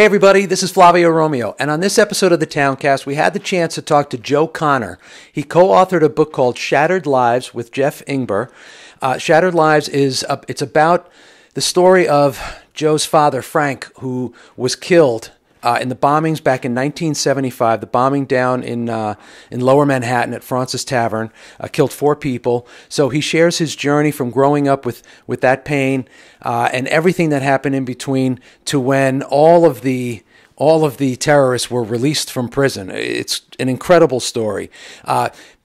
Hey everybody, this is Flavio Romeo, and on this episode of the Towncast, we had the chance to talk to Joe Connor. He co-authored a book called Shattered Lives with Jeff Ingber. Shattered Lives is it's about the story of Joe's father, Frank, who was killed in the bombings back in 1975, the bombing down in Lower Manhattan at Fraunces Tavern killed 4 people. So he shares his journey from growing up with that pain and everything that happened in between to when all of the terrorists were released from prison. It's an incredible story.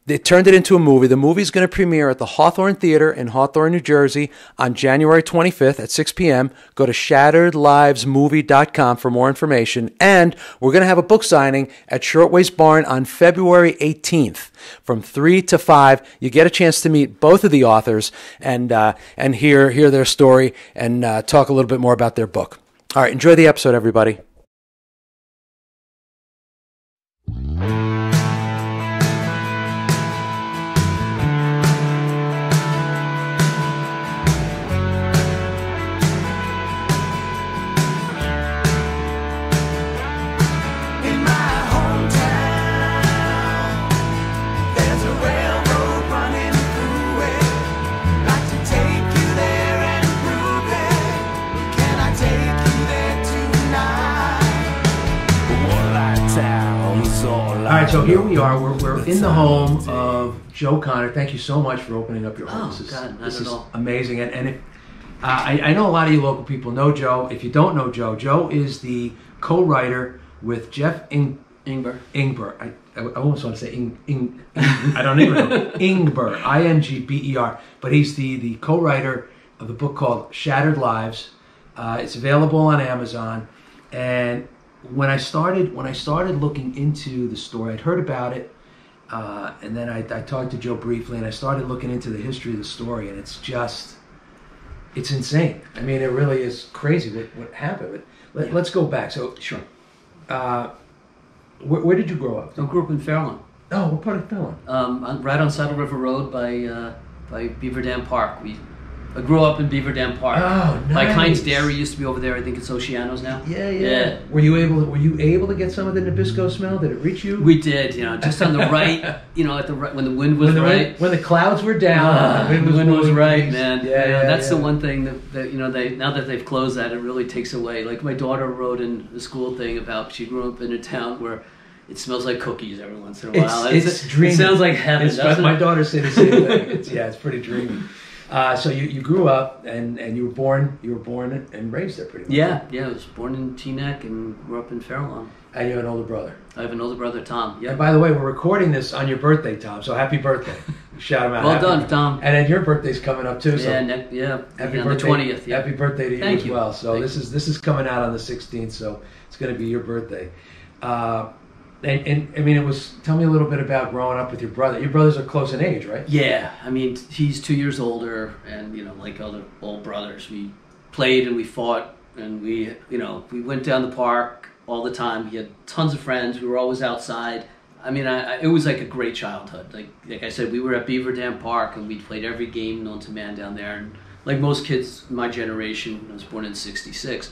They turned it into a movie. The movie's going to premiere at the Hawthorne Theater in Hawthorne, New Jersey on January 25th at 6 p.m. Go to ShatteredLivesMovie.com for more information. And we're going to have a book signing at Shortways Barn on February 18th from 3 to 5. You get a chance to meet both of the authors and hear their story and talk a little bit more about their book. All right, enjoy the episode, everybody. All right, so here we are. We're in the home of Joe Connor. Thank you so much for opening up your home. This is amazing. And if, I know a lot of you local people know Joe. If you don't know Joe, Joe is the co-writer with Jeff Ingber. I almost want to say I don't even know. Ingber, I-N-G-B-E-R. But he's the co-writer of the book called Shattered Lives. It's available on Amazon. And when I started looking into the story, I'd heard about it, and then I talked to Joe briefly, and I started looking into the history of the story, and it's insane. I mean, it really is crazy what happened. But let's go back. So sure. Where did you grow up? I grew up in Fairland. Oh, what part of Fairland? Right on Saddle River Road by Beaver Dam Park. I grew up in Beaver Dam Park. Oh, nice. Like Heinz Dairy used to be over there. I think it's Oceanos now. Yeah. Were you able to get some of the Nabisco smell? Did it reach you? We did. You know, just on the right. You know, at the right, when the clouds were down. The wind was right, man. That's the one thing that you know. Now that they've closed that, it really takes away. Like my daughter wrote in the school thing about she grew up in a town where it smells like cookies every once in a while. It's dreamy. It sounds like heaven. My daughter said the same thing. It's pretty dreamy. So you grew up and you were born and raised there pretty much. Yeah, I was born in Teaneck and grew up in Fairlawn. And you have an older brother. I have an older brother, Tom. Yeah. And by the way, we're recording this on your birthday, Tom. So happy birthday! Shout him out. Well done, Tom. And then your birthday's coming up too. So happy birthday. On the 20th. Yeah. Happy birthday to you as well. So this is coming out on the 16th. So it's going to be your birthday. And I mean, tell me a little bit about growing up with your brother. Your brothers are close in age, right? Yeah. I mean, he's 2 years older, and, you know, like other old brothers, we played and we fought and we went down the park all the time. He had tons of friends. We were always outside. I mean, it was like a great childhood. Like I said, we were at Beaver Dam Park and we played every game known to man down there. And like most kids my generation, I was born in 66.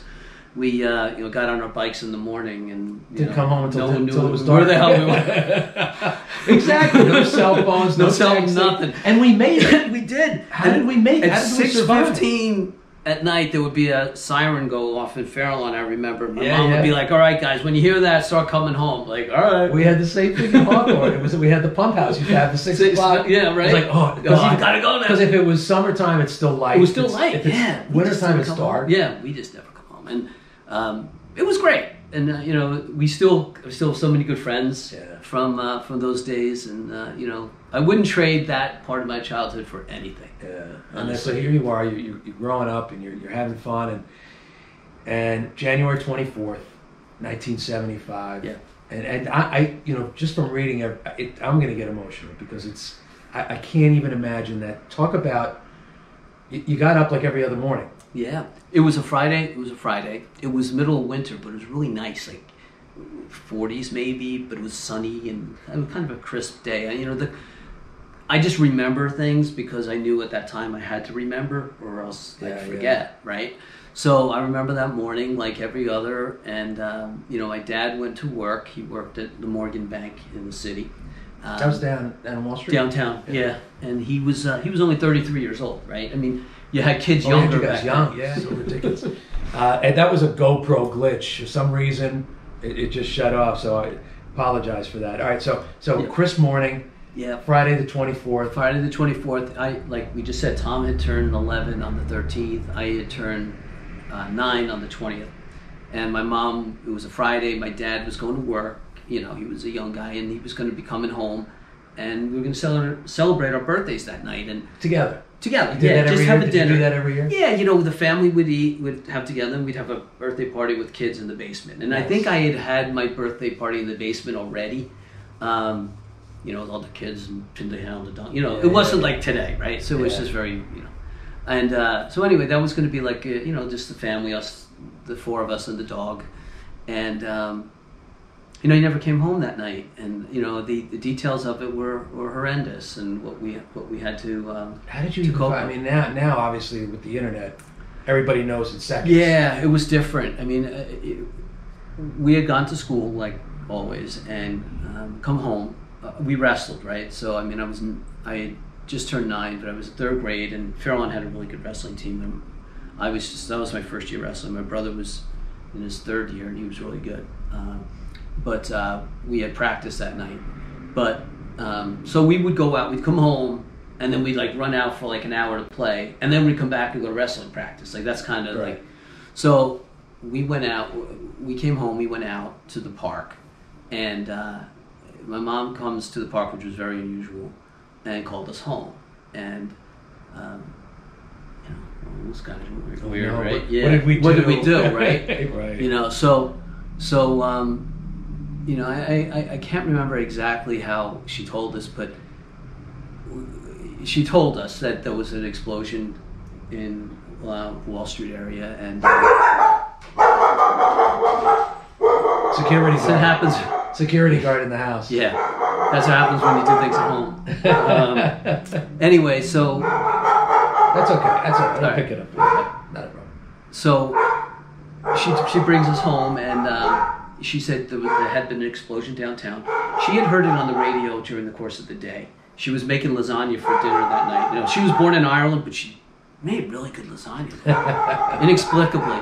We got on our bikes in the morning and didn't come home until no one knew it was dark. Where the hell we were. Exactly. No cell phones, no cell phone, nothing. And we made it. We did. How did we make it? At 6:15 at night, there would be a siren go off in Fairlawn. I remember my mom would be like, "All right, guys, when you hear that, start coming home." Like, all right. We had the same thing in Hawthorne. We had the pump house. You have the 6 o'clock. Yeah, right. It was like, you gotta go now. Because if it was summertime, it's still light. It was still light. If it's wintertime, it's dark. Yeah, we just never come home. And it was great, and we still have so many good friends from those days, and I wouldn't trade that part of my childhood for anything. And so here you are, you're growing up, and you're having fun, and January 24th, 1975. Yeah. And I just from reading it, I'm going to get emotional because I can't even imagine that. Talk about you got up like every other morning. Yeah, it was a Friday. It was middle of winter, but it was really nice, like 40s maybe. But it was sunny and kind of a crisp day. I, you know, the I just remember things because I knew at that time I had to remember, or else I'd forget, right? So I remember that morning like every other, and you know, my dad went to work. He worked at the Morgan Bank in the city. That was down Wall Street? Downtown, yeah. And he was only 33 years old, right? I mean, you had kids younger back then. Yeah, so ridiculous. And that was a GoPro glitch. For some reason, it just shut off, so I apologize for that. All right, so yeah. Crisp morning. Yeah, Friday the 24th. Friday the 24th. I, like we just said, Tom had turned 11 on the 13th. I had turned 9 on the 20th. And my mom, it was a Friday. My dad was going to work. You know, he was a young guy, and he was going to be coming home. And we were going to celebrate our birthdays that night. And Together. Yeah, just have a dinner. You do that every year? Yeah, you know, the family would eat, would have together, and we'd have a birthday party with kids in the basement. And nice. I think I had my birthday party in the basement already. You know, with all the kids and pinned down on the dunk. You know, it wasn't like today, right? So it was just very, you know. And so anyway, that was going to be like, you know, just the family, us, the four of us and the dog. And, you know, he never came home that night. And, you know, the details of it were horrendous, and what we had to how did you cope with? I mean, now, obviously, with the internet, everybody knows in seconds. Yeah, it was different. I mean, we had gone to school, like always, and come home. We wrestled, right? So I mean, I just turned 9, but I was in 3rd grade, and Fairland had a really good wrestling team, and that was my first year wrestling. My brother was in his 3rd year, and he was really good. But we had practice that night. But so we would go out, we'd come home, and then we'd like run out for like an hour to play, and then we'd come back and go to wrestling practice. Like that's kind of right. Like, so we went out. We came home. We went out to the park, and. My mom comes to the park, which was very unusual, and called us home. And, you know, it was kind of weird, right? Yeah. What did we do, right? Right. You know, so you know, I can't remember exactly how she told us, but she told us that there was an explosion in Wall Street area, and security. That happens. Security guard in the house. Yeah, that's what happens when you do things at home. Anyway, so that's okay. I'll pick it up. Not a problem. So she brings us home, and she said there had been an explosion downtown. She had heard it on the radio during the course of the day. She was making lasagna for dinner that night. You know, she was born in Ireland, but she made really good lasagna, inexplicably.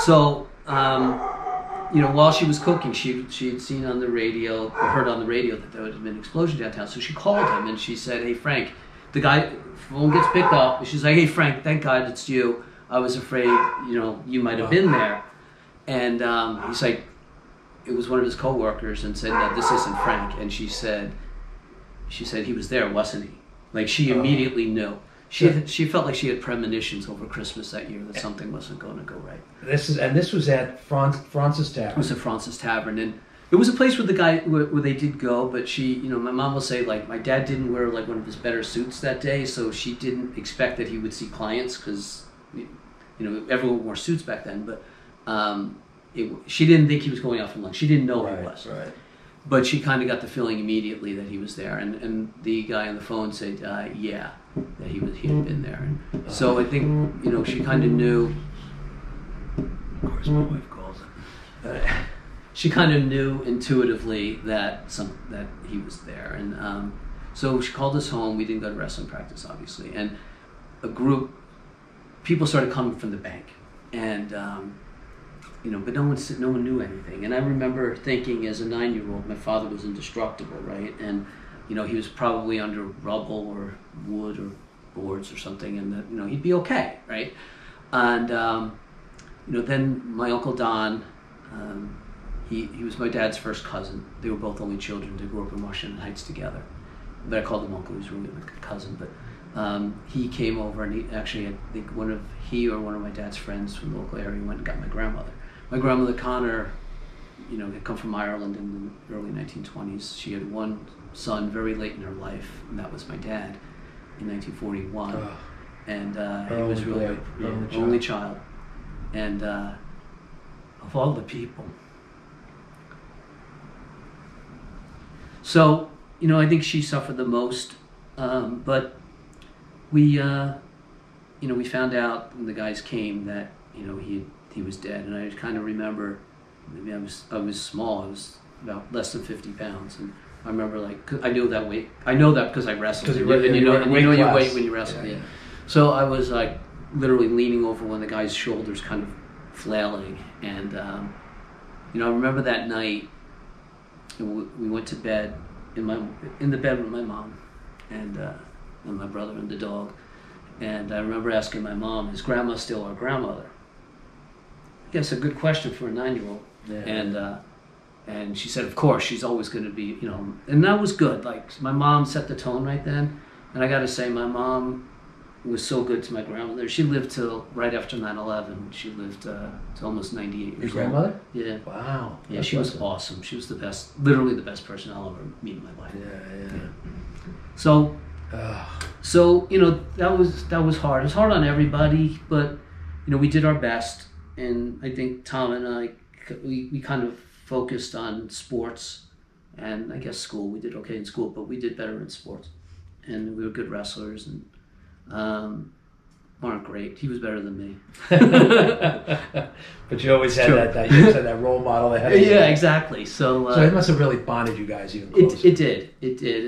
So. You know, while she was cooking, she had seen on the radio, or heard on the radio, that there had been an explosion downtown. So she called him, and she said, "Hey Frank," the guy phone gets picked up. And she's like, "Hey Frank, thank God it's you. I was afraid, you know, you might have been there." And he's like, it was one of his coworkers, and said, "No, this isn't Frank." And she said he was there, wasn't he? Like she immediately knew. She felt like she had premonitions over Christmas that year that something wasn't going to go right. This was at Fraunces Tavern. It was at Fraunces Tavern, and it was a place where where they did go. But she, you know, my mom will say like my dad didn't wear like one of his better suits that day, so she didn't expect that he would see clients because, you know, everyone wore suits back then. But she didn't think he was going out for lunch. She didn't know he was. Right. But she kind of got the feeling immediately that he was there, and the guy on the phone said, "Yeah." That he had been there, and so I think, you know, she kind of knew. Of course, my wife calls it. She kind of knew intuitively that he was there, and so she called us home. We didn't go to wrestling practice, obviously, and people started coming from the bank, and you know, but no one knew anything. And I remember thinking, as a 9-year-old, my father was indestructible, right, and. You know, he was probably under rubble or wood or boards or something, and that, you know, he'd be okay, right? And you know, then my Uncle Don, he was my dad's first cousin. They were both only children. They grew up in Washington Heights together, but I called him uncle. He was really my cousin, but he came over, and he actually, I think one of my dad's friends from the local area went and got my grandmother. My grandmother Connor, you know, had come from Ireland in the early 1920s. She had one son very late in her life, and that was my dad in 1941. And he was really the only child. And of all the people. So, you know, I think she suffered the most. But we, you know, we found out when the guys came that, you know, he was dead. And I kind of remember, maybe I was small. I was about less than 50 pounds. And I remember, like, 'cause I knew that weight. I know that because I wrestled. You know your weight when you wrestle. Yeah. So I was like literally leaning over one of the guy's shoulders, kind of flailing. And, you know, I remember that night we went to bed in the bed with my mom and my brother and the dog. And I remember asking my mom, is grandma still our grandmother? I guess a good question for a 9-year-old. Yeah. And she said, of course, she's always going to be, you know, and that was good. Like, my mom set the tone right then. And I got to say, my mom was so good to my grandmother. She lived till right after 9/11. She lived to almost 98 years old. Your grandmother? Yeah. Wow. Yeah, she was awesome. She was the best, literally the best person I'll ever meet in my life. Yeah. So, you know, that was hard. It was hard on everybody, but, you know, we did our best. And I think Tom and I, we kind of focused on sports and I guess school. We did okay in school, but we did better in sports. And we were good wrestlers and weren't great. He was better than me. But you always had that role model ahead of you. Yeah, exactly. So, so it must have really bonded you guys even closer. It did.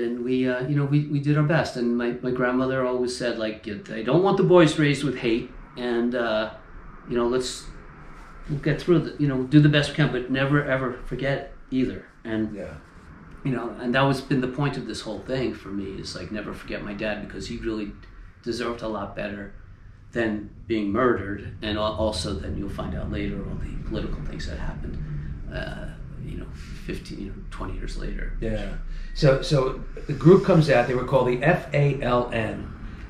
And we, you know, we did our best. And my grandmother always said, like, I don't want the boys raised with hate. And, you know, we'll get through it, you know, do the best we can, but never ever forget either. And, you know, and that has been the point of this whole thing for me, is like, never forget my dad, because he really deserved a lot better than being murdered. And also then you'll find out later all the political things that happened, you know, 15, you know, 20 years later. Yeah. So the group comes out, they were called the FALN.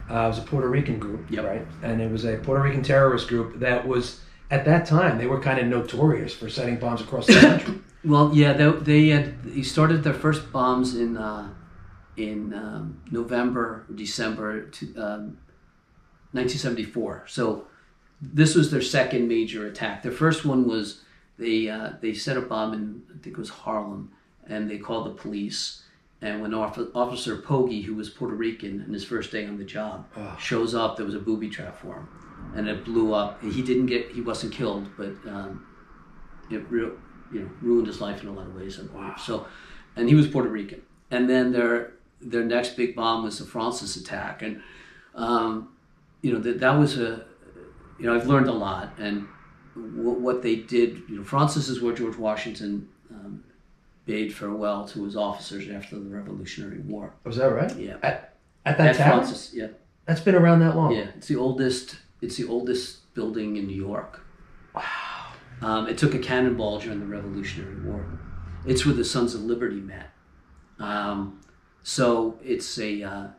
It was a Puerto Rican group, right? And it was a Puerto Rican terrorist group that was, at that time, they were kind of notorious for setting bombs across the country. Well, yeah, they started their first bombs in November, December 1974. So this was their second major attack. Their first one was they set a bomb in, I think it was Harlem, and they called the police. And when Officer Poggi, who was Puerto Rican and his first day on the job, shows up, there was a booby trap for him. And it blew up. He wasn't killed, but it ruined his life in a lot of ways. Wow. So, and he was Puerto Rican. And then their next big bomb was the Fraunces attack, and you know, that was a, you know, I've learned a lot. And what they did, you know, Fraunces is where George Washington bade farewell to his officers after the Revolutionary War. Was that right? Yeah. At that town? Fraunces, yeah. That's been around that long. Yeah, it's the oldest. It's the oldest building in New York. Wow. It took a cannonball during the Revolutionary War. It's where the Sons of Liberty met. So it's a,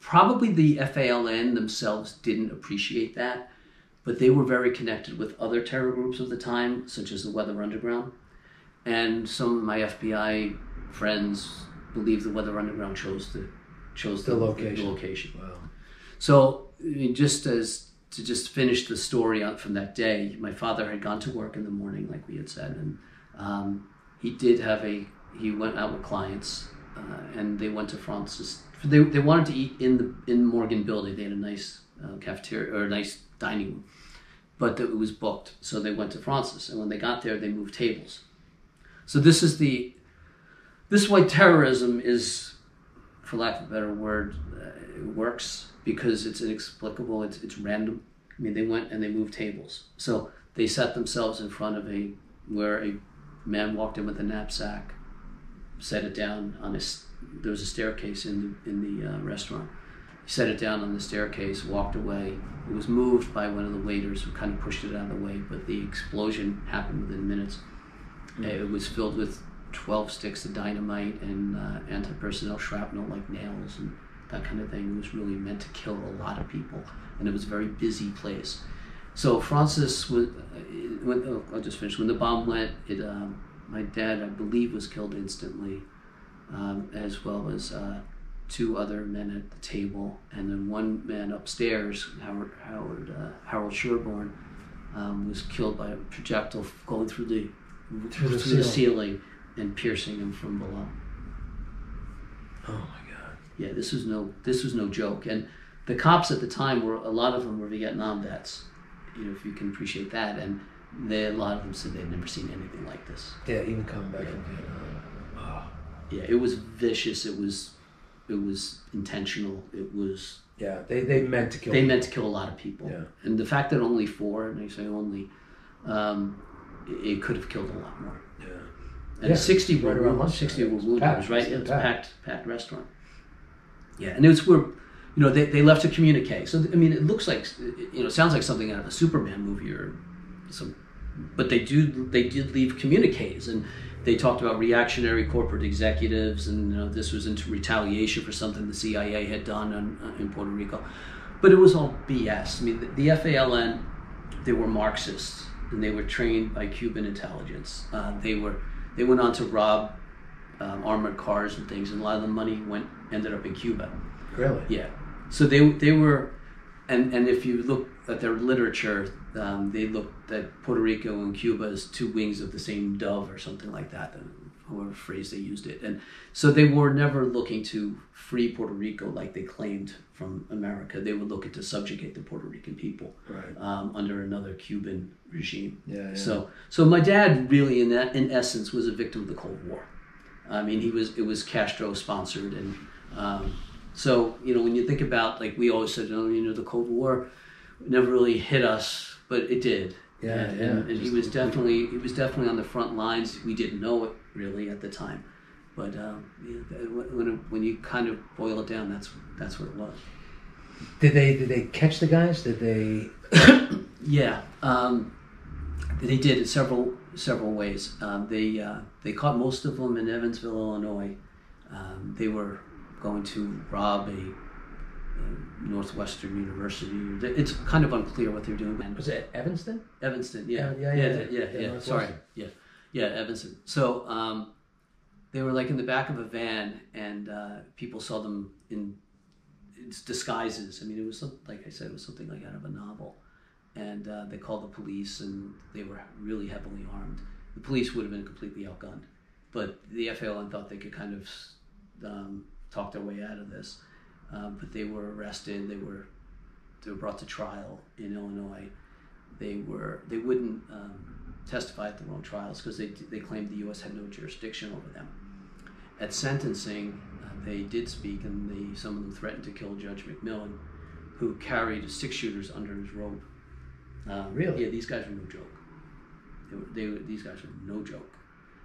probably the FALN themselves didn't appreciate that, but they were very connected with other terror groups of the time, such as the Weather Underground. And some of my FBI friends believe the Weather Underground chose the location. Wow. So, I mean, just to finish the story out from that day, my father had gone to work in the morning, like we had said, and he went out with clients, and they went to Fraunces. They wanted to eat in Morgan building. They had a nice cafeteria or a nice dining room, but it was booked. So they went to Fraunces, and when they got there, they moved tables. So this is why terrorism is, for lack of a better word, it works. Because it's inexplicable, it's random. I mean, they went and they moved tables. So they set themselves in front of where a man walked in with a knapsack, set it down on there was a staircase in the restaurant. He set it down on the staircase, walked away. It was moved by one of the waiters who kind of pushed it out of the way, but the explosion happened within minutes. Mm-hmm. It was filled with 12 sticks of dynamite and anti-personnel shrapnel like nails and that kind of thing. It was really meant to kill a lot of people, and it was a very busy place. So Fraunces was, I'll just finish. When the bomb went, my dad, I believe, was killed instantly, as well as two other men at the table, and then one man upstairs, Harold Sherborne, was killed by a projectile going through the ceiling and piercing him from below. Oh my God. Yeah, this was no joke. And the cops at the time were, a lot of them were Vietnam vets, if you can appreciate that. And a lot of them said they'd never seen anything like this. Yeah, even coming back from Vietnam. Oh. Yeah, it was vicious. It was intentional. It was. Yeah, they meant to kill. They meant to kill a lot of people. Yeah. And the fact that only four, and I say only, it could have killed a lot more. Yeah. And 60 were around 60 were wounded, right? It was packed restaurant. Yeah, and it's where, they left to communicate. So it looks like, sounds like something out of a Superman movie or some, but they did leave communiques, and they talked about reactionary corporate executives, and this was into retaliation for something the CIA had done in Puerto Rico, but it was all BS. The FALN, they were Marxists, and they were trained by Cuban intelligence. They went on to rob armored cars and things, and a lot of the money ended up in Cuba. Really? Yeah. So they were, and if you look at their literature, they looked at Puerto Rico and Cuba as two wings of the same dove or something like that, however phrase they used it. And so they were never looking to free Puerto Rico like they claimed from America. They were looking to subjugate the Puerto Rican people, right, under another Cuban regime. Yeah, yeah. So my dad really, in essence, was a victim of the Cold War. It was Castro sponsored, and so when you think about, like we always said, the Cold War never really hit us, but it did. Yeah, and he was definitely on the front lines. We didn't know it really at the time, but when you kind of boil it down, that's what it was. Did they catch the guys? Did they? Yeah, they did in several ways. They caught most of them in Evansville, Illinois. They were going to rob a Northwestern University. It's kind of unclear what they're doing. Was it Evanston? Evanston, yeah. Yeah. Sorry. Yeah, Evanston. So they were like in the back of a van, and people saw them in disguises. It was something, like I said, it was something like out of a novel. And they called the police, and they were really heavily armed. The police would have been completely outgunned, but the FALN thought they could kind of talk their way out of this. But they were arrested. They were brought to trial in Illinois. They wouldn't testify at their own trials because they claimed the U.S. had no jurisdiction over them. At sentencing, they did speak, and some of them threatened to kill Judge McMillan, who carried 6-shooters under his robe. Really? Yeah, these guys were no joke. These guys were no joke.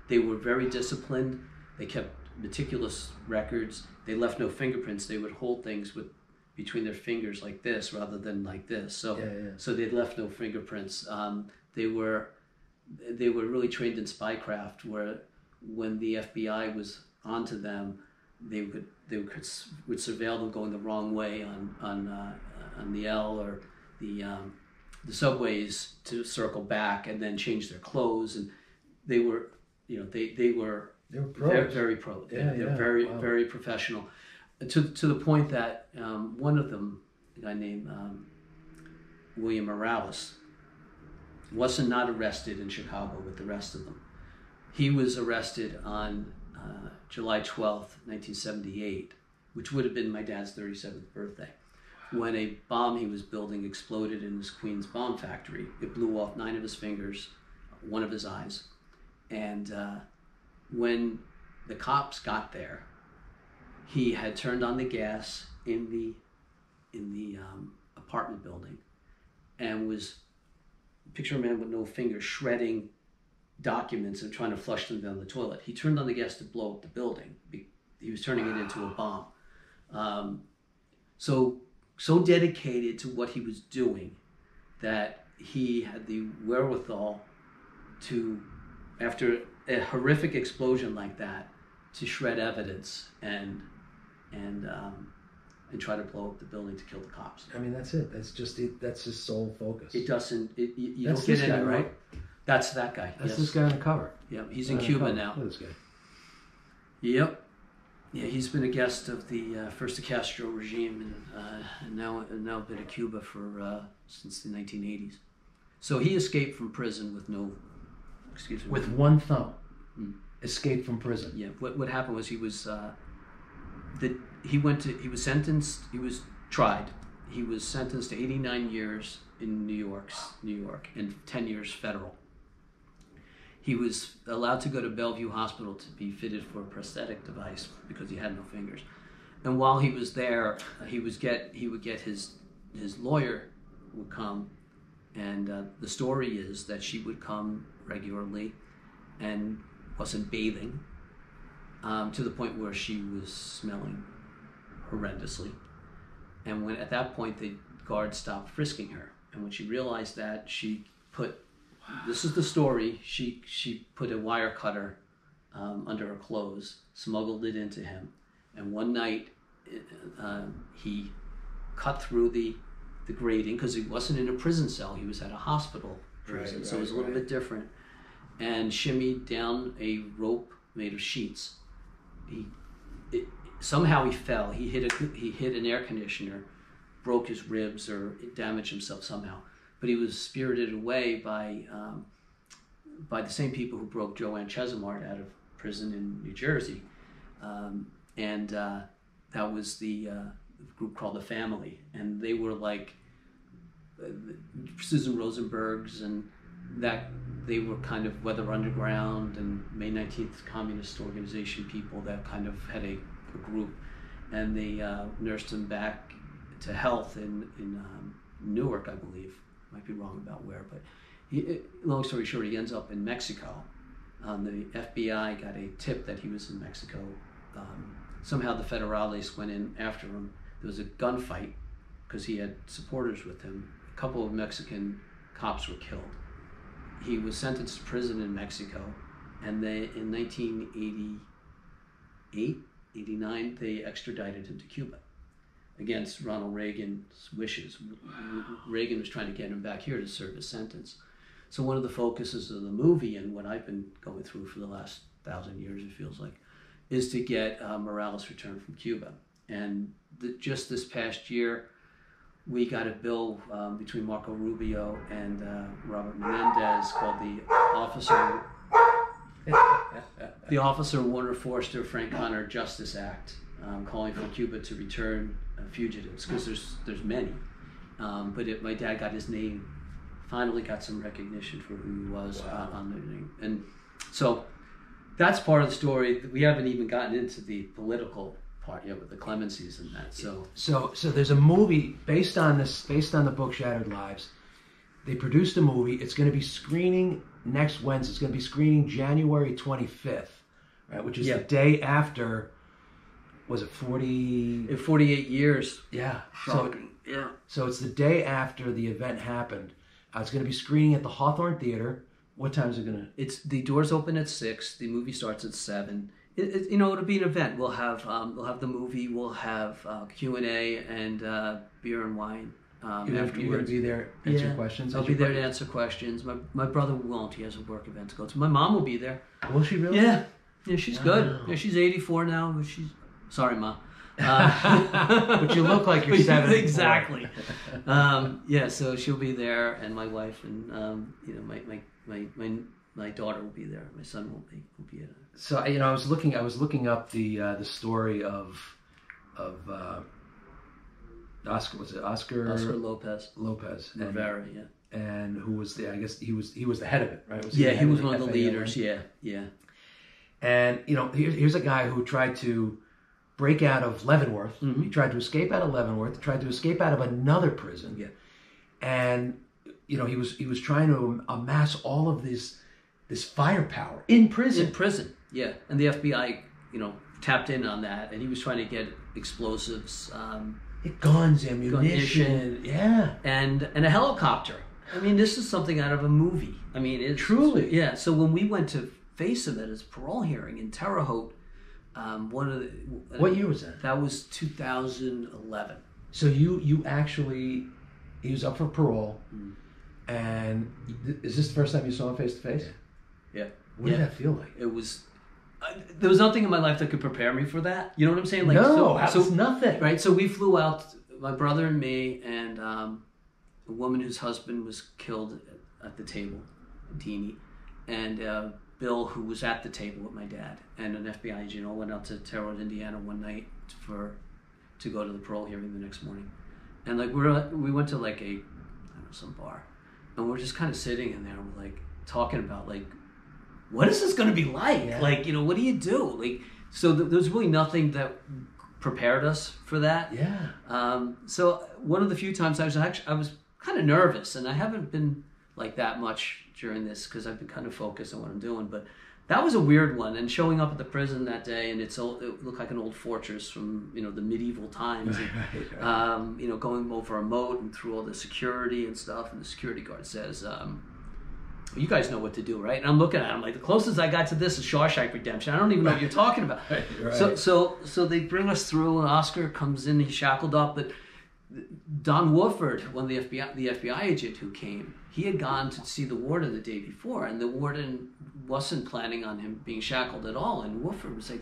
They were very disciplined. They kept meticulous records. They left no fingerprints. They would hold things between their fingers like this rather than like this. So, So they left no fingerprints. They were really trained in spycraft, where when the FBI was onto them, they would surveil them going the wrong way on the L or the subways to circle back and then change their clothes, and they were pros. Very pro. They're very professional, to the point that one of them, a guy named William Morales, wasn't not arrested in Chicago with the rest of them. He was arrested on July 12th, 1978, which would have been my dad's 37th birthday, when a bomb he was building exploded in his Queens bomb factory. It blew off 9 of his fingers, one of his eyes. And when the cops got there, he had turned on the gas in the apartment building, and was, picture a man with no fingers shredding documents and trying to flush them down the toilet. He turned on the gas to blow up the building. He was turning it into a bomb. So dedicated to what he was doing that he had the wherewithal to, after a horrific explosion like that, to shred evidence and try to blow up the building to kill the cops. That's it. That's his sole focus. It doesn't. You don't get any right. That's that guy. That's this guy on the cover. Yeah, he's in Cuba now. Look at this guy. Yep. Yeah, he's been a guest of the first the Castro regime, and now been in Cuba for since the 1980s. So he escaped from prison with with one thumb. Escaped from prison. Yeah. What happened was he was He was sentenced. He was tried. He was sentenced to 89 years in New York, and 10 years federal. He was allowed to go to Bellevue Hospital to be fitted for a prosthetic device because he had no fingers. And while he was there, he would get his lawyer would come, and the story is that she would come regularly, and wasn't bathing, to the point where she was smelling horrendously. And when at that point the guards stopped frisking her, and when she realized that, she put, this is the story, she put a wire cutter under her clothes, smuggled it into him, and one night he cut through the grating, because he wasn't in a prison cell, he was at a hospital prison, so it was a little bit different, and shimmied down a rope made of sheets. Somehow he fell. He hit an air conditioner, broke his ribs or damaged himself somehow. But he was spirited away by the same people who broke Joanne Chesimard out of prison in New Jersey, and that was the group called The Family, and they were like Susan Rosenberg's, and that they were kind of Weather Underground and May 19th Communist Organization people that kind of had a group, and they nursed him back to health in Newark, I believe. Might be wrong about where, but long story short, he ends up in Mexico. The FBI got a tip that he was in Mexico. Somehow the federales went in after him. There was a gunfight because he had supporters with him. A couple of Mexican cops were killed. He was sentenced to prison in Mexico, and they, in 1988, 89, they extradited him to Cuba against Ronald Reagan's wishes. Reagan was trying to get him back here to serve his sentence. So one of the focuses of the movie, and what I've been going through for the last 1,000 years, it feels like, is to get Morales returned from Cuba. And just this past year, we got a bill between Marco Rubio and Robert Menendez called the Officer Warner Forster Frank Connor Justice Act, calling for Cuba to return fugitives, because there's many. But my dad got his name, finally got some recognition for who he was. Wow. On the name. And so that's part of the story. We haven't even gotten into the political part yet with the clemencies and that. So there's a movie based on this, based on the book Shattered Lives. They produced a movie. It's going to be screening next Wednesday. It's going to be screening January 25th, right? Which is the day after. Was it 48 years? Yeah. So it's the day after the event happened. It's going to be screening at the Hawthorne Theater. What time is it going to? The doors open at 6. The movie starts at 7. It, you know, it'll be an event. We'll have the movie. We'll have Q&A and beer and wine. You're going to be there to answer questions? I'll be there to answer questions. My brother won't. He has a work event to go to. My mom will be there. Will she really? Yeah, she's good. Yeah, she's 84 now. But she's... Sorry, Ma. But you look like you're 74. Exactly. So she'll be there, and my wife, and my daughter will be there. My son will be there. So I was looking up the story of Oscar, was it Oscar Lopez Rivera, and who was the, I guess he was the head of it, right? He was one of the leaders. And here's a guy who tried to break out of Leavenworth. Mm-hmm. He tried to escape out of Leavenworth. Tried to escape out of another prison. Yeah, and he was trying to amass all of this firepower in prison. In prison, yeah. And the FBI, tapped in on that, and he was trying to get explosives, guns, ammunition, yeah, and a helicopter. I mean, this is something out of a movie. I mean, it's truly, yeah. So when we went to face him at his parole hearing in Terre Haute. What year was that? That was 2011. So you actually, he was up for parole, and is this the first time you saw him face to face? Yeah. What did that feel like? It was. There was nothing in my life that could prepare me for that. You know what I'm saying? Like, no, so nothing. Right. So we flew out, my brother and me, and a woman whose husband was killed at the table, Deanie, and. Bill, who was at the table with my dad, and an FBI agent, went out to Terre Haute, Indiana one night for to go to the parole hearing the next morning. And like we went to like a, I don't know, some bar, and we're just kind of sitting in there and we're like talking about like, what is this going to be like? Yeah. Like, you know, what do you do? Like, so there's really nothing that prepared us for that. Yeah. So one of the few times I was kind of nervous, and I haven't been like that much during this because I've been kind of focused on what I'm doing, but that was a weird one. And showing up at the prison that day, and it looked like an old fortress from, you know, the medieval times, and, you know, going over a moat and through all the security and stuff, and the security guard says, you guys know what to do, right? And I'm looking at him like, the closest I got to this is Shawshank Redemption. I don't even know what you're talking about. Right. So they bring us through, and Oscar comes in, he's shackled up, but Don Warford, one of the FBI agent who came, he had gone to see the warden the day before, and the warden wasn't planning on him being shackled at all. And Warford was like,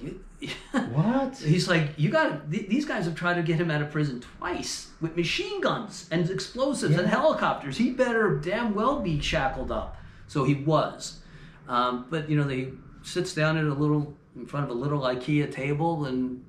"What?" He's like, "You got these guys have tried to get him out of prison twice with machine guns and explosives and helicopters. He better damn well be shackled up." So he was, but you know, they sits down at in front of a little IKEA table and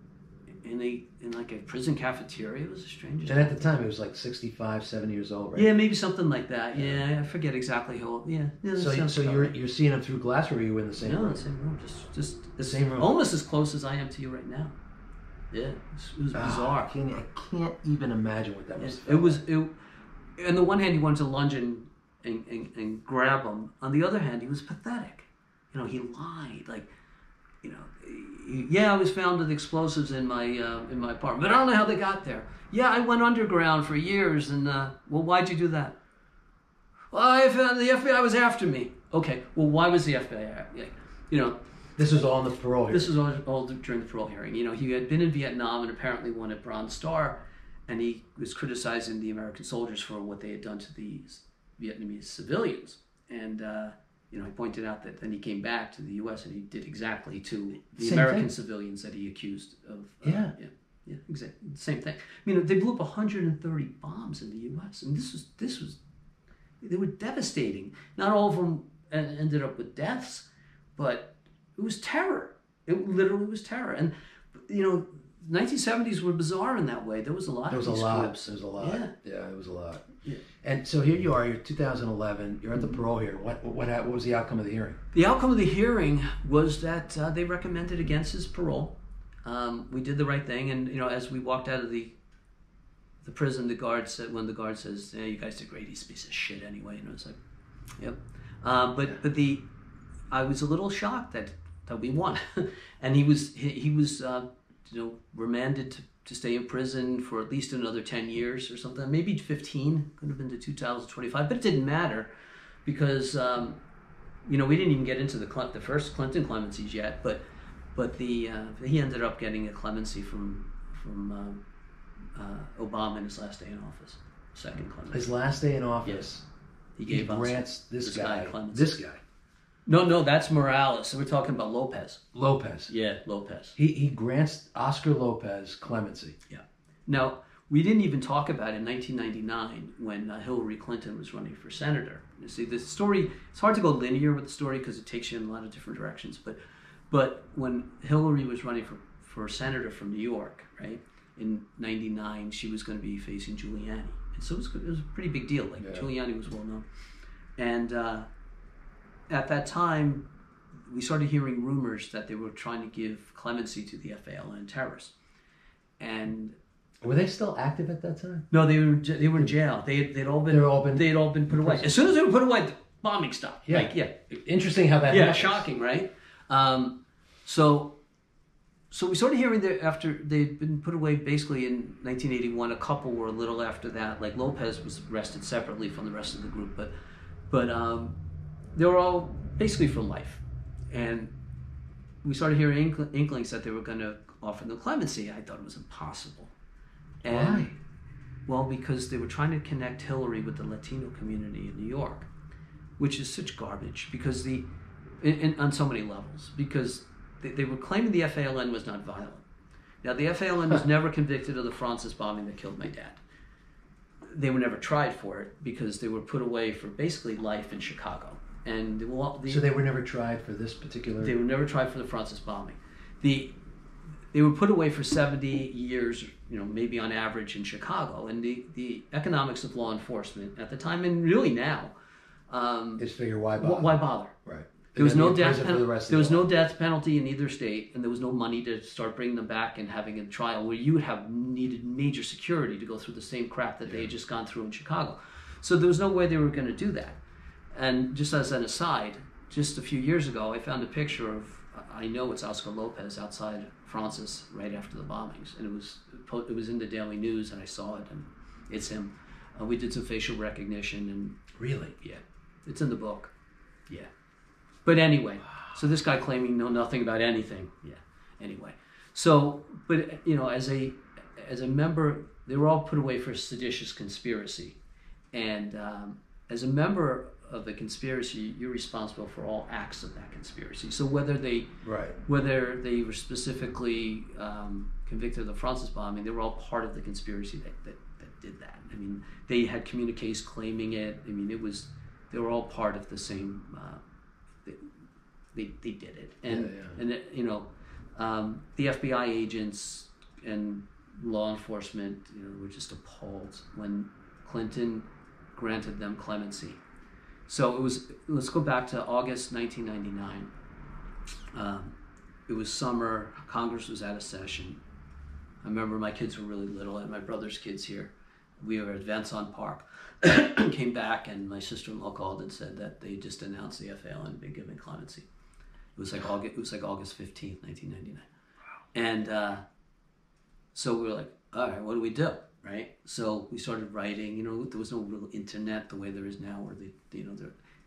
in like a prison cafeteria. It was a strange thing. And at the time, it was like 65, 70 years old, right? Yeah, maybe something like that. Yeah, I forget exactly how old. Yeah so you're seeing him through glass, or were you in the same room? No, the same room. Just the same room. Almost as close as I am to you right now. Yeah, it was bizarre. I can't even imagine what that was. It was, on the one hand, you wanted to lunge and grab him. On the other hand, he was pathetic. You know, he lied. Like, you know, I was found with explosives in my apartment, but I don't know how they got there. Yeah, I went underground for years, and well, why'd you do that? Well, the FBI was after me. Okay, well, why was the FBI? You know, this was all in the parole hearing. This was all during the parole hearing. You know, he had been in Vietnam and apparently won a Bronze Star, and he was criticizing the American soldiers for what they had done to these Vietnamese civilians, and you know, I pointed out that then he came back to the U.S. and he did exactly to the American civilians that he accused of. Yeah, exactly same thing. You know, they blew up 130 bombs in the U.S., and this was they were devastating. Not all of them ended up with deaths, but it was terror. It literally was terror, and you know, 1970s were bizarre in that way. There was a lot. It was a lot. Yeah. And so here you are, you're 2011, you're at the parole hearing. What was the outcome of the hearing? The outcome of the hearing was that they recommended against his parole. We did the right thing, and you know, as we walked out of the prison, the guard said, one of the guards says, "Yeah, you guys did great. He's a piece of shit anyway." And I was like, "Yep." I was a little shocked that we won, and he was you know, remanded to stay in prison for at least another 10 years or something, maybe 15, could have been to 2025, but it didn't matter because, you know, we didn't even get into the first Clinton clemencies yet, but he ended up getting a clemency from Obama in his last day in office, second clemency. His last day in office, he grants this guy clemency. This guy. No, that's Morales. So we're talking about Lopez. Yeah, Lopez. He grants Oscar Lopez clemency. Yeah. Now, we didn't even talk about it in 1999 when Hillary Clinton was running for senator. You see, the story, it's hard to go linear with the story because it takes you in a lot of different directions. But when Hillary was running for senator from New York, right, in 99, she was going to be facing Giuliani. And so it was a pretty big deal. Like, Giuliani was well known. And at that time, we started hearing rumors that they were trying to give clemency to the FALN terrorists. And were they still active at that time? No, they were in jail. They'd all been put away. As soon as they were put away, the bombing stopped. Yeah, like, interesting how that happens. Shocking, right? So we started hearing that after they'd been put away, basically in 1981. A couple were a little after that. Like Lopez was arrested separately from the rest of the group, but they were all basically for life. And we started hearing inklings that they were going to offer them clemency. I thought it was impossible. And, why? Well, because they were trying to connect Hillary with the Latino community in New York, which is such garbage because on so many levels, because they were claiming the FALN was not violent. Now, the FALN was never convicted of the Fraunces bombing that killed my dad. They were never tried for it because they were put away for basically life in Chicago. And so they were never tried for this particular. They were never tried for the Fraunces bombing. The they were put away for 70 years, you know, maybe on average in Chicago. And the economics of law enforcement at the time, and really now, is figure why bother? Why bother? Right. There was no death penalty. There was no death penalty in either state, and there was no money to start bringing them back and having a trial where you would have needed major security to go through the same crap that they had just gone through in Chicago. So there was no way they were going to do that. And just as an aside, just a few years ago, I found a picture of, I know it's Oscar Lopez outside Fraunces right after the bombings, and it was in the Daily News, and I saw it, and it's him. We did some facial recognition, and really, yeah, it's in the book, yeah. But anyway, so this guy claiming know nothing about anything. Yeah. Anyway, so but you know, as a member, they were all put away for seditious conspiracy, and as a member of the conspiracy, you're responsible for all acts of that conspiracy. So whether they were specifically convicted of the Fraunces bombing, they were all part of the conspiracy that did that. I mean, they had communiques claiming it. I mean, it was they were all part of the same. They did it, and and you know, the FBI agents and law enforcement, you know, were just appalled when Clinton granted them clemency. So it was, let's go back to August 1999. It was summer. Congress was out of session. I remember my kids were really little, and my brother's kids here. We were at Vanson Park. Came back, and my sister-in-law called and said that they just announced the FALN had been given clemency. It was like August 15th, 1999. Wow. And so we were like, all right, what do we do, right? So we started writing. You know, there was no real internet the way there is now, or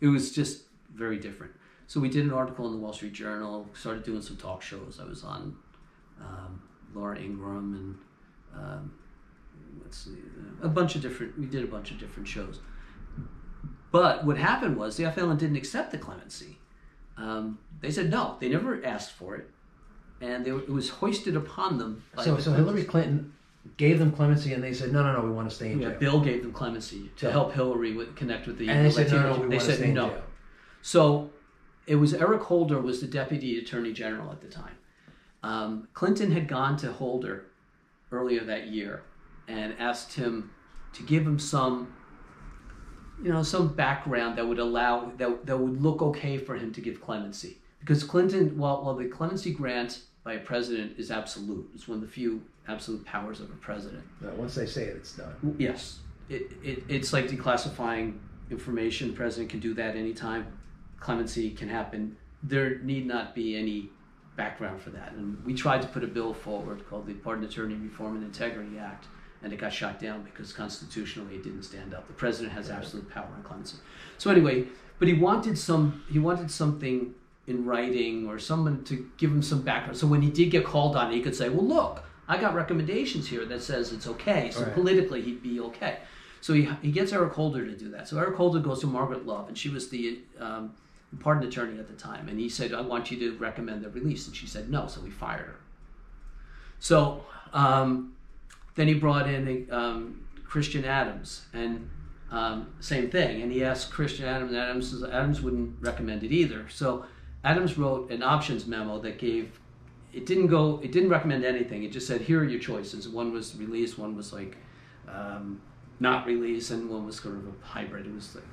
it was just very different. So we did an article in the Wall Street Journal. Started doing some talk shows. I was on Laura Ingram and. Let's see, we did a bunch of different shows. But what happened was the FALN didn't accept the clemency. They said no, they never asked for it. And it was hoisted upon them. So Hillary Clinton gave them clemency, and they said, no, no, no, we want to stay in jail. Bill gave them clemency to help Hillary connect with the... And they said, no, no, we want to stay in jail. So it was Eric Holder was the Deputy Attorney General at the time. Clinton had gone to Holder earlier that year and asked him to give him some, you know, some background that would allow, that would look okay for him to give clemency. Because Clinton, while the clemency grant by a president is absolute, it's one of the few absolute powers of a president. No, once they say it, it's done. Yes. It's like declassifying information. The president can do that anytime. Clemency can happen. There need not be any background for that. And we tried to put a bill forward called the Pardon, Attorney Reform and Integrity Act, and it got shot down because constitutionally it didn't stand up. The president has absolute power and clemency. So anyway, but he wanted something in writing or someone to give him some background. So when he did get called on, he could say, well, look, I got recommendations here that says it's okay. So politically he'd be okay. So he gets Eric Holder to do that. So Eric Holder goes to Margaret Love, and she was the pardon attorney at the time. And he said, I want you to recommend the release. And she said no, so we fired her. So, then he brought in Christian Adams, and same thing. And he asked Christian Adams, and Adams wouldn't recommend it either. So Adams wrote an options memo that gave, it didn't recommend anything. It just said, here are your choices. One was release, one was like not release, and one was sort of a hybrid. It was like,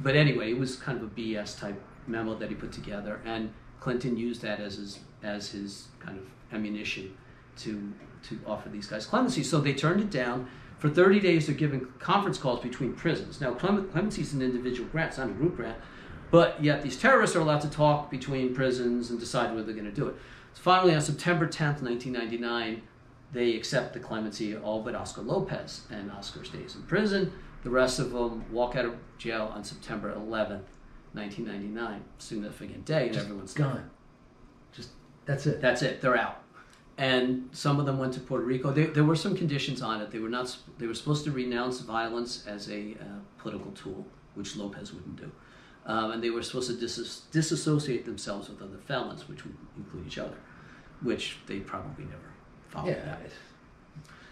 but anyway, it was kind of a BS type memo that he put together, and Clinton used that as his kind of ammunition to offer these guys clemency. So they turned it down. For 30 days, they're giving conference calls between prisons. Now, clemency is an individual grant, it's not a group grant, but yet these terrorists are allowed to talk between prisons and decide whether they're going to do it. So finally, on September 10th, 1999, they accept the clemency, all but Oscar Lopez, and Oscar stays in prison. The rest of them walk out of jail on September 11th, 1999, significant day, and everyone's gone. Just that's it. That's it. They're out. And some of them went to Puerto Rico. There were some conditions on it. They were supposed to renounce violence as a political tool, which Lopez wouldn't do. And they were supposed to disassociate themselves with other felons, which would include each other, which they probably never followed that.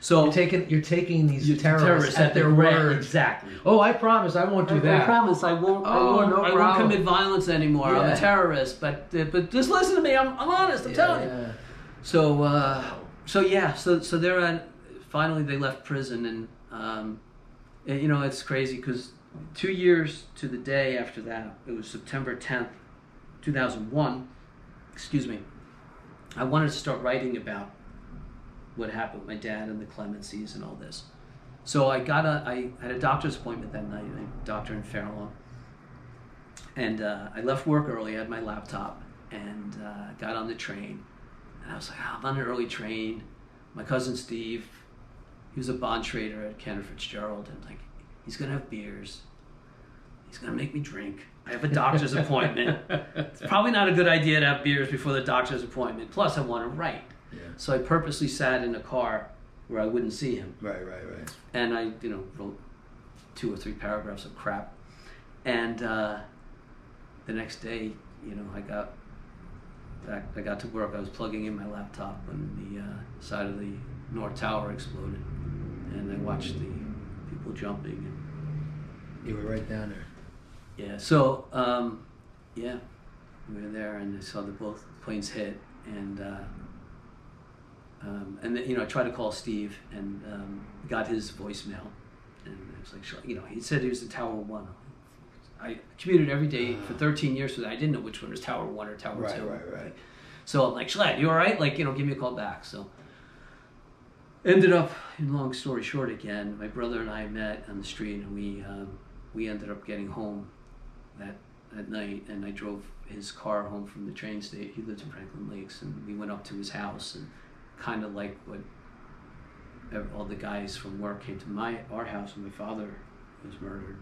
So you're taking these terrorists at their word. Exactly. Oh, I promise I won't do that. I promise I won't. I won't commit violence anymore. Yeah. I'm a terrorist, but just listen to me. I'm honest. I'm telling you. So So yeah, so they're at, finally they left prison, and you know, it's crazy because 2 years to the day after that, it was September 10th, 2001, excuse me, I wanted to start writing about what happened with my dad and the clemencies and all this. So I had a doctor's appointment that night, a doctor in Fairland, and I left work early, I had my laptop, and got on the train, and I was like, oh, I'm on an early train. My cousin Steve, he was a bond trader at Cantor Fitzgerald, and like, he's gonna have beers, he's gonna make me drink. I have a doctor's appointment. It's probably not a good idea to have beers before the doctor's appointment. Plus, I want to write. Yeah. So I purposely sat in a car where I wouldn't see him. Right. And I, you know, wrote 2 or 3 paragraphs of crap. And the next day, you know, I got to work. I was plugging in my laptop when the side of the North Tower exploded, and I watched the people jumping. And you were right down there. Yeah, so, yeah, we were there, and I saw the both planes hit, and then, you know, I tried to call Steve, and got his voicemail, and I was like, you know, he said he was in Tower One. I commuted every day for 13 years, so I didn't know which one was Tower One or Tower Two. Right. So I'm like, Schlatt, you all right? Like, you know, give me a call back. So ended up, long story short again, my brother and I met on the street, and we ended up getting home that night, and I drove his car home from the train station. He lived in Franklin Lakes, and we went up to his house, and kind of like what all the guys from work came to our house when my father was murdered.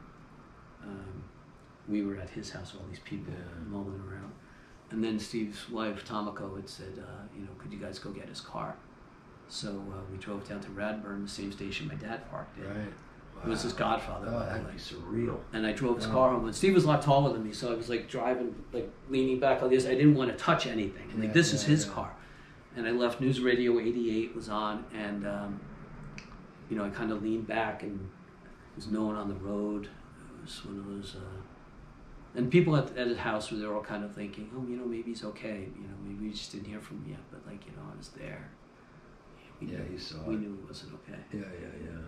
We were at his house, all these people mulling around. And then Steve's wife, Tomiko, had said, you know, could you guys go get his car? So we drove down to Radburn, the same station my dad parked in. Right. Wow. It was his godfather. Oh, that'd be surreal. And I drove his car home, and Steve was a lot taller than me, so I was like driving, like leaning back on this. I didn't want to touch anything. Like, this is his car. And I left News Radio 88 was on, and you know, I kind of leaned back, and was no one on the road. It was one of those, and people at his house were, they were all kind of thinking, oh, you know, maybe he's okay. You know, maybe we just didn't hear from him yet, but like, you know, I was there. We knew he wasn't okay. Yeah.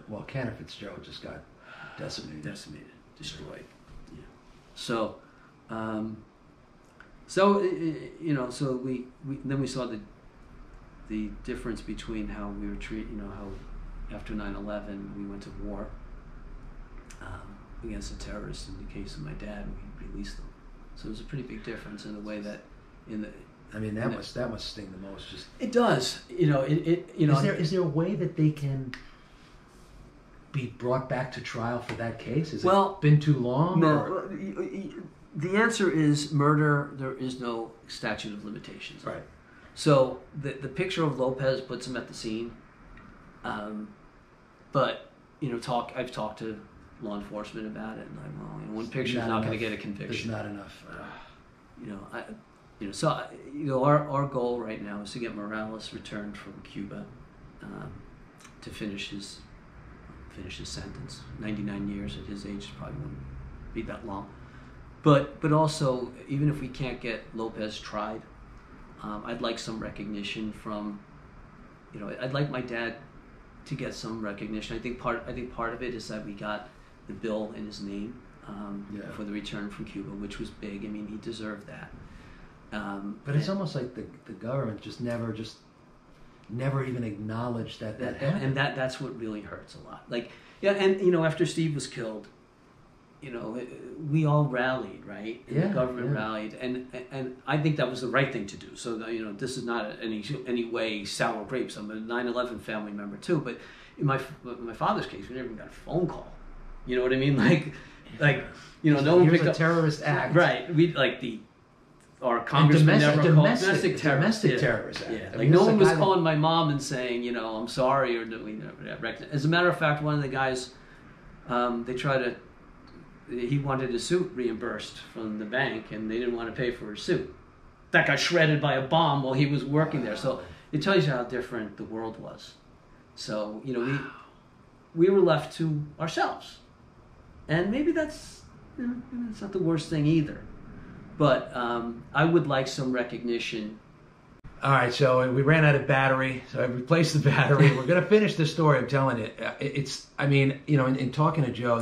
Well, Cantor Fitzgerald just got decimated, destroyed. Yeah. So, you know, so we then we saw the difference between how we were treated. You know, how after 9/11 we went to war against the terrorists. In the case of my dad, we released them. So it was a pretty big difference in the way that I mean, that must sting the most. Just it does, you know. You know. Is there a way that they can be brought back to trial for that case? Has it been too long? No. Or? The answer is murder. There is no statute of limitations. Right. So the picture of Lopez puts him at the scene, but you know, I've talked to law enforcement about it, and I'm like, well, you know, one picture is not going to get a conviction. There's not enough. You know, You know, so you know, our goal right now is to get Morales returned from Cuba to finish his sentence. 99 years at his age probably wouldn't be that long. But also, even if we can't get Lopez tried, I'd like some recognition from, you know, I'd like my dad to get some recognition. I think part of it is that we got the bill in his name for the return from Cuba, which was big. I mean, he deserved that. But it's almost like the government just never even acknowledged that happened. And that's what really hurts a lot. Like, yeah, and you know, after Steve was killed, you know, we all rallied, right? And the government rallied, and I think that was the right thing to do. So you know, this is not any way sour grapes. I'm a 9/11 family member too, but in my father's case, we never even got a phone call. You know what I mean? Like you know, no one picked up. Here's a terrorist act, right? Our congressman never called domestic terrorist. Yeah. I mean, like no one was calling my mom and saying, you know, I'm sorry, or we never recognized. As a matter of fact, one of the guys, he wanted his suit reimbursed from the bank, and they didn't want to pay for his suit. That got shredded by a bomb while he was working there. So it tells you how different the world was. So you know, we were left to ourselves, and maybe that's, you know, it's not the worst thing either. But I would like some recognition. All right, so we ran out of battery, so I replaced the battery. We're going to finish this story, I'm telling you. It's, I mean, you know, in talking to Joe,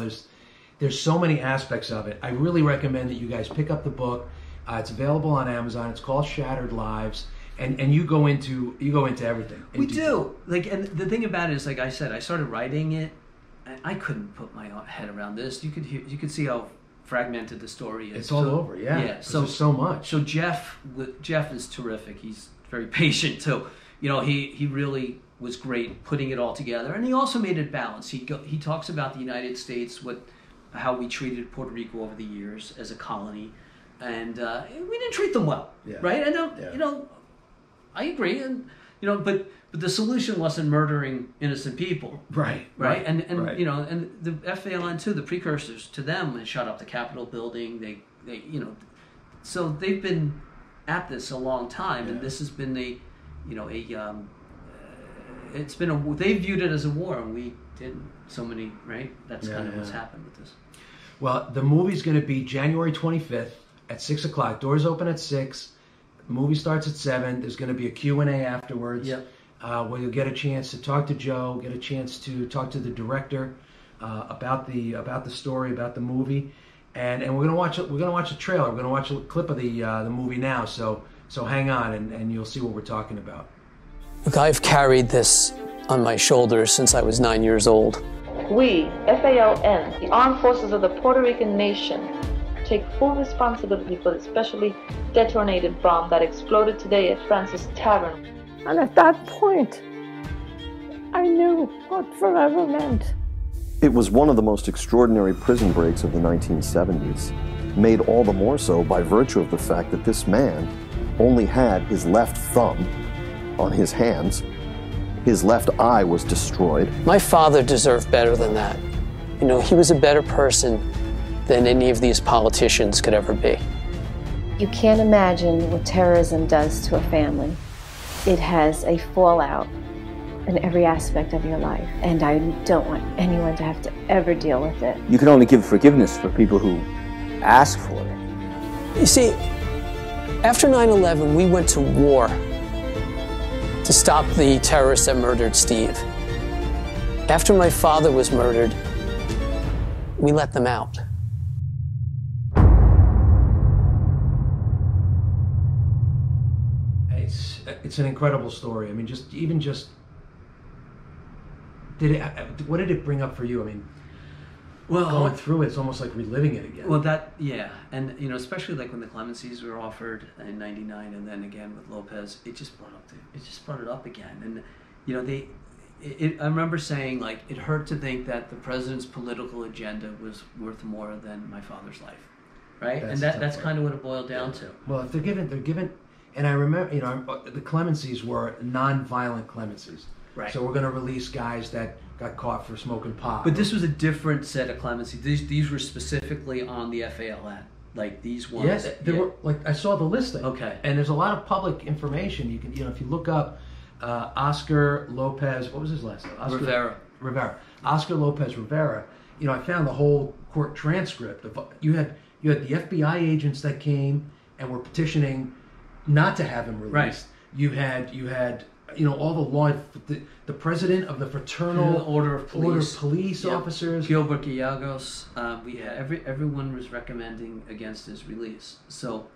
there's so many aspects of it. I really recommend that you guys pick up the book. It's available on Amazon. It's called Shattered Lives, and you go into everything. We do. Like, and the thing about it is, like I said, I started writing it, and I couldn't put my head around this. You could see how fragmented the story is. It's all over, yeah. Yeah. So much. So Jeff is terrific. He's very patient too. You know, he really was great putting it all together, and he also made it balanced. He talks about the United States, how we treated Puerto Rico over the years as a colony, and we didn't treat them well, yeah. Right? You know, I agree, and you know, but the solution wasn't murdering innocent people, right? And right. You know, and the FALN too, the precursors to them, and shot up the Capitol building. They you know, so they've been at this a long time, yeah. And this has been they viewed it as a war, and we didn't. So many, right? That's kind of what's happened with this. Well, the movie's going to be January 25th at 6 o'clock. Doors open at 6. The movie starts at 7. There's going to be a Q&A afterwards. Yep. Where you'll get a chance to talk to Joe, get a chance to talk to the director about the story, about the movie, and we're going to watch a trailer. We're going to watch a clip of the movie now. So hang on, and you'll see what we're talking about. Look, I've carried this on my shoulders since I was 9 years old. We, FALN, the Armed Forces of the Puerto Rican Nation, take full responsibility for the specially detonated bomb that exploded today at Fraunces Tavern. And at that point, I knew what forever meant. It was one of the most extraordinary prison breaks of the 1970s, made all the more so by virtue of the fact that this man only had his left thumb on his hands. His left eye was destroyed. My father deserved better than that. You know, he was a better person than any of these politicians could ever be. You can't imagine what terrorism does to a family. It has a fallout in every aspect of your life, and I don't want anyone to have to ever deal with it. You can only give forgiveness for people who ask for it. You see, after 9/11, we went to war to stop the terrorists that murdered Steve. After my father was murdered, we let them out. It's an incredible story. I mean, what did it bring up for you? I mean, well, going through it's almost like reliving it again. Well, and you know, especially like when the clemencies were offered in '99, and then again with Lopez, it just brought it up again. And you know, I remember saying, like, it hurt to think that the president's political agenda was worth more than my father's life, right? That's kind of what it boiled down to. Well, if they're given, and I remember, you know, the clemencies were non-violent clemencies. Right. So we're going to release guys that got caught for smoking pot. But this was a different set of clemency. These were specifically on the FALN, like these ones. Yes, they were. Like, I saw the listing. Okay. And there's a lot of public information. You can, you know, if you look up Oscar Lopez, what was his last name? Oscar Rivera. Oscar Lopez Rivera. You know, I found the whole court transcript. You had the FBI agents that came and were petitioning not to have him released. Right. You had. You know, all the law, the president of the Fraternal Order of Police yep. Officers. Gilbert Gallegos, everyone was recommending against his release. So,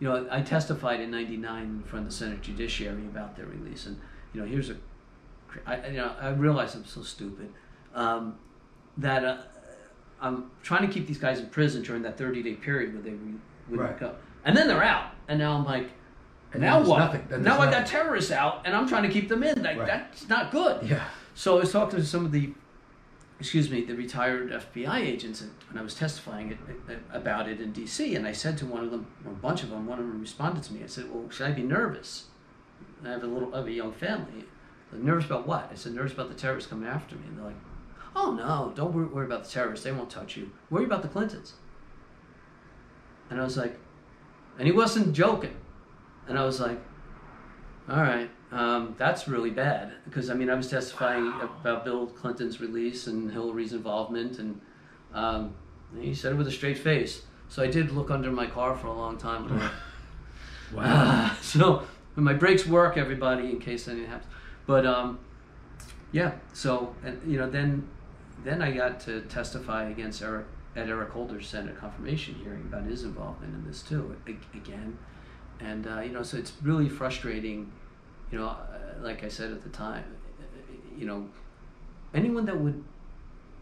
you know, I testified in '99 in front of the Senate Judiciary about their release. And, you know, I realize I'm so stupid that I'm trying to keep these guys in prison during that 30-day period where they wouldn't right. go. And then they're out. And now I'm like, and now what? Now I got terrorists out, and I'm trying to keep them in. Like, right. That's not good. Yeah. So I was talking to some of the retired FBI agents when I was testifying about it in D.C., and I said to one of them, or a bunch of them, one of them responded to me. I said, well, should I be nervous? And I have a young family. They're nervous about what? I said, nervous about the terrorists coming after me. And they're like, oh, no, don't worry about the terrorists. They won't touch you. Worry about the Clintons. And I was like, and he wasn't joking. And I was like, all right, that's really bad. Because, I mean, I was testifying about Bill Clinton's release and Hillary's involvement. And he said it with a straight face. So I did look under my car for a long time. Wow. So But my brakes work, everybody, in case anything happens. But yeah, so and, you know, then I got to testify against Eric at Eric Holder's Senate confirmation hearing about his involvement in this too, again. And you know, so it's really frustrating. You know, like I said at the time, you know, anyone that would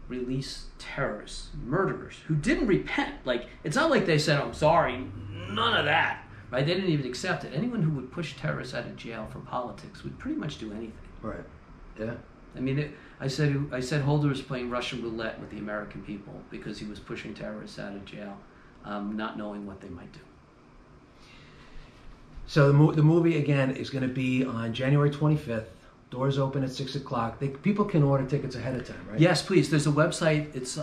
release terrorists, murderers who didn't repent, like it's not like they said, "I'm sorry," none of that. Right? They didn't even accept it. Anyone who would push terrorists out of jail for politics would pretty much do anything. Right. Yeah. I mean, I said Holder was playing Russian roulette with the American people because he was pushing terrorists out of jail, not knowing what they might do. So the movie, again, is going to be on January 25th. Doors open at 6 o'clock. People can order tickets ahead of time, right? Yes, please. There's a website. It's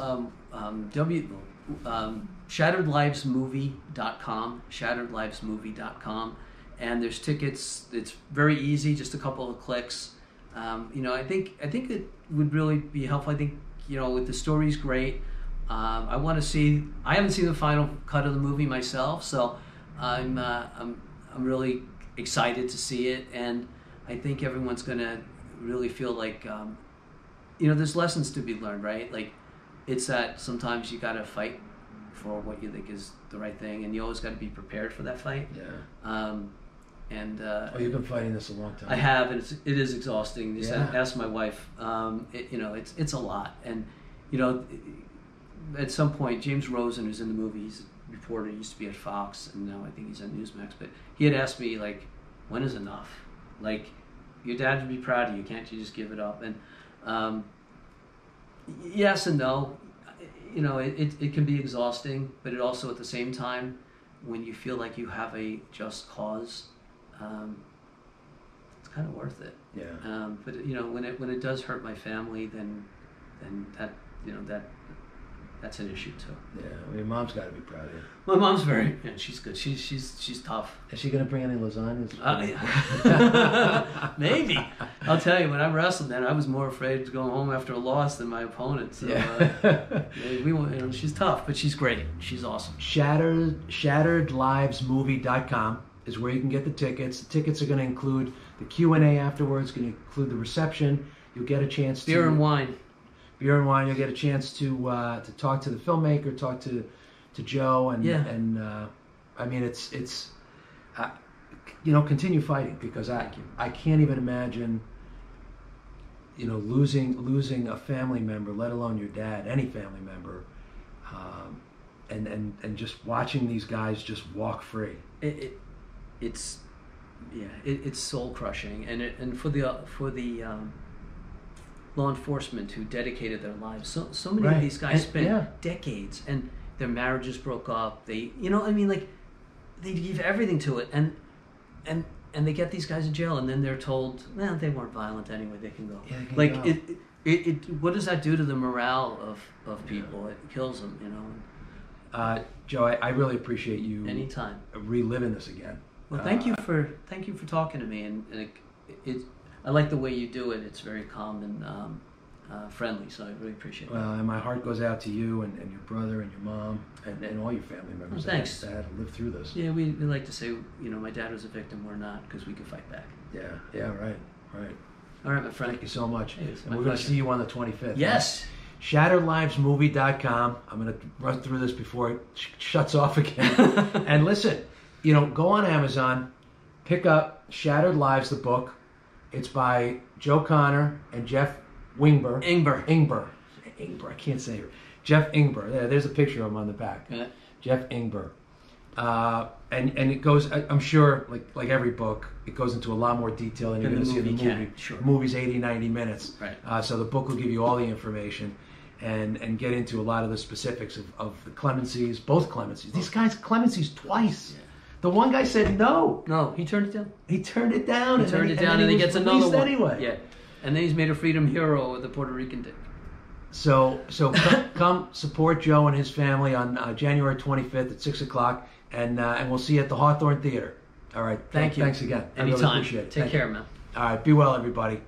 ShatteredLivesMovie.com, ShatteredLivesMovie.com. And there's tickets. It's very easy, just a couple of clicks. You know, I think it would really be helpful. I think, you know, with the story's great. I want to see. I haven't seen the final cut of the movie myself, so I'm really excited to see it, and I think everyone's gonna really feel like, you know, there's lessons to be learned, right? Like, it's that sometimes you gotta fight for what you think is the right thing, and you always gotta be prepared for that fight. Yeah. Oh, you've been fighting this a long time. I have, and it is exhausting. Just ask my wife. You know, it's a lot, and you know, at some point, James Rosen, who's in the movie, he's a reporter, he used to be at Fox, and now I think he's on Newsmax. But he had asked me, like, when is enough? Like, your dad would be proud of you. Can't you just give it up? And yes and no. You know, it can be exhausting, but it also at the same time, when you feel like you have a just cause. It's kind of worth it. Yeah. But you know, when it does hurt my family, then that, you know, that's an issue too. Yeah. Well, your mom's got to be proud of you. My mom's very. Yeah, she's good. She's tough. Is she gonna bring any lasagnas? Yeah. Maybe. I'll tell you, when I wrestled, then I was more afraid to go home after a loss than my opponent. So, yeah. We won't, you know, she's tough, but she's great. She's awesome. ShatteredLivesMovie.com. is where you can get the tickets. The tickets are going to include the Q&A afterwards, going to include the reception. You'll get a chance to... Beer and wine. You'll get a chance to talk to the filmmaker, talk to Joe, and yeah. And I mean, it's you know, continue fighting, because I can't even imagine, you know, losing a family member, let alone your dad, any family member, and just watching these guys just walk free. It's soul crushing, and for the law enforcement who dedicated their lives. So many of these guys spent decades, and their marriages broke up. They, you know, I mean, like, they give everything to it, and they get these guys in jail, and then they're told, "Nah, they weren't violent anyway. They can go." Yeah, they can go. What does that do to the morale of people? It kills them, you know. Joe, I really appreciate you anytime reliving this again. Well, thank you for talking to me, and I like the way you do it. It's very calm and friendly, so I really appreciate it. Well, and my heart goes out to you and your brother and your mom and all your family members that had to live through this. Yeah, we like to say, you know, my dad was a victim, we're not, because we can fight back. Yeah, right. All right, my friend. Thank you so much. Hey, and we're going to see you on the 25th. Yes. Right? ShatteredLivesMovie.com. I'm going to run through this before it shuts off again. And listen, you know, go on Amazon, pick up Shattered Lives, the book. It's by Joe Connor and Jeff Ingber. Ingber. I can't say it. Jeff Ingber. There's a picture of him on the back. Yeah. Jeff Ingber. And it goes, I'm sure, like every book, it goes into a lot more detail, and you're going to see the movie. The movie's 80, 90 minutes. Right. So the book will give you all the information. And get into a lot of the specifics of the clemencies, both clemencies. These guys clemencies twice. Yeah. The one guy said no. No, he turned it down. He turned it down, and then he gets another one anyway. Yeah, and then he's made a freedom hero with the Puerto Rican dick. So come support Joe and his family on January 25th at 6 o'clock, and we'll see you at the Hawthorne Theater. All right, thanks again. Anytime. I really appreciate it. Take care, man. All right, be well, everybody.